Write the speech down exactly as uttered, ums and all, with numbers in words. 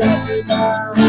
Love you, love you.